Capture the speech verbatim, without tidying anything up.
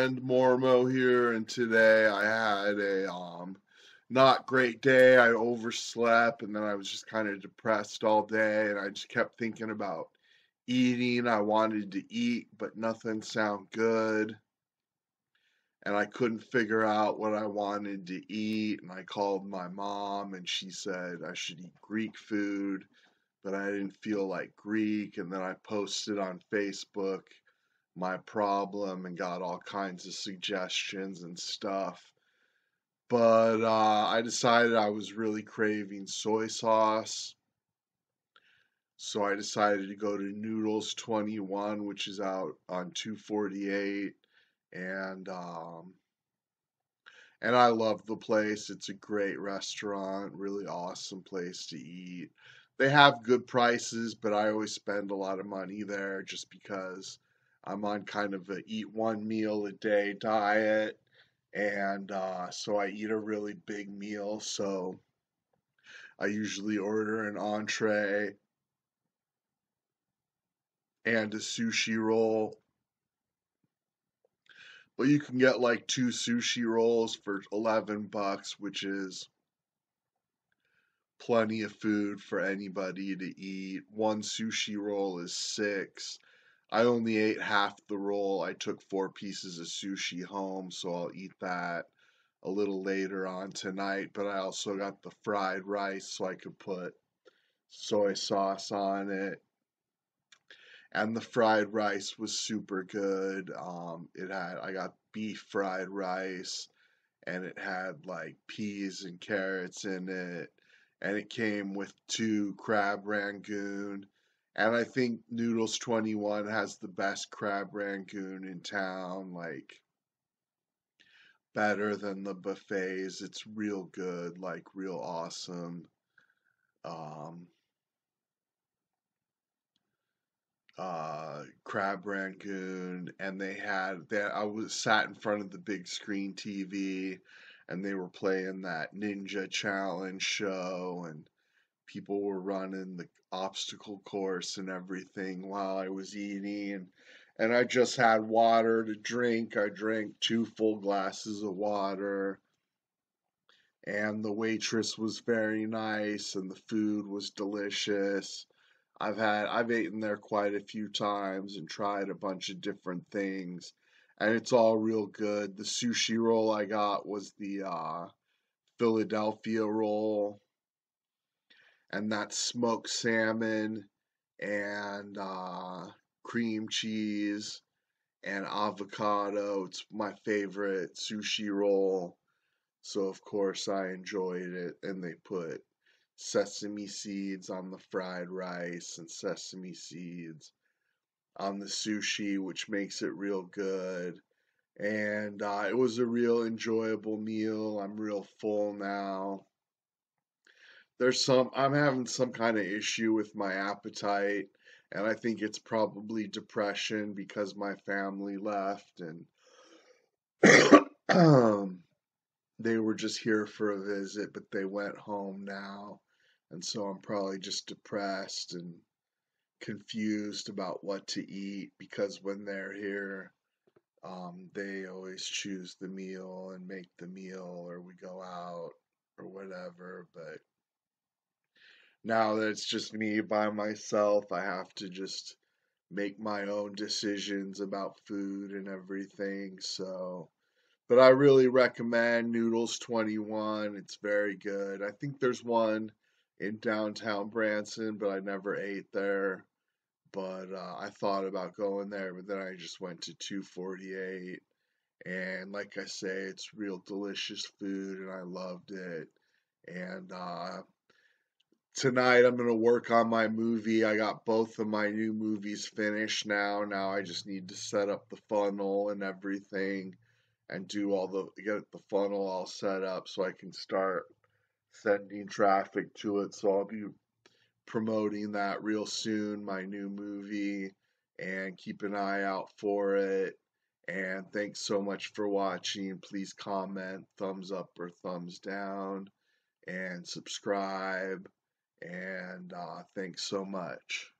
friend Mormo here, and today I had a um not great day. I overslept, and then I was just kind of depressed all day, and I just kept thinking about eating. I wanted to eat, but nothing sounded good, and I couldn't figure out what I wanted to eat, and I called my mom, and she said I should eat Greek food, but I didn't feel like Greek. And then I posted on Facebook my problem and got all kinds of suggestions and stuff. But uh, I decided I was really craving soy sauce. So I decided to go to Noodles twenty-one, which is out on two forty-eight. And, um, and I love the place. It's a great restaurant, really awesome place to eat. They have good prices, but I always spend a lot of money there just because I'm on kind of a eat one meal a day diet. And uh, so I eat a really big meal, so I usually order an entree and a sushi roll. But you can get like two sushi rolls for eleven bucks, which is plenty of food for anybody to eat. One sushi roll is six. I only ate half the roll. I took four pieces of sushi home, so I'll eat that a little later on tonight. But I also got the fried rice, so I could put soy sauce on it. And the fried rice was super good. Um, it had I got beef fried rice, and it had like peas and carrots in it. And it came with two crab rangoon. And I think Noodles twenty-one has the best crab rangoon in town, like better than the buffets. It's real good, like real awesome. Um, uh, crab rangoon, and they had that. I was sat in front of the big screen T V, and they were playing that Ninja Challenge show, and people were running the obstacle course and everything while I was eating. And I just had water to drink. I drank two full glasses of water. And the waitress was very nice, and the food was delicious. I've had I've eaten there quite a few times and tried a bunch of different things, and it's all real good. The sushi roll I got was the uh, Philadelphia roll. And that's smoked salmon and uh, cream cheese and avocado. It's my favorite sushi roll. So, of course, I enjoyed it. And they put sesame seeds on the fried rice and sesame seeds on the sushi, which makes it real good. And uh, it was a real enjoyable meal. I'm real full now. There's some, I'm having some kind of issue with my appetite, and I think it's probably depression because my family left and they were just here for a visit, but they went home now. And so I'm probably just depressed and confused about what to eat, because when they're here, um, they always choose the meal and make the meal, or we go out or whatever. But now that it's just me by myself, I have to just make my own decisions about food and everything. So, but I really recommend Noodles twenty-one. It's very good. I think there's one in downtown Branson, but I never ate there. But uh, I thought about going there, but then I just went to two forty-eight. And like I say, it's real delicious food, and I loved it. And uh tonight I'm going to work on my movie. I got both of my new movies finished now. Now I just need to set up the funnel and everything and do all the, get the funnel all set up so I can start sending traffic to it. So I'll be promoting that real soon, my new movie, and keep an eye out for it. And thanks so much for watching. Please comment, thumbs up or thumbs down, and subscribe. And uh, thanks so much.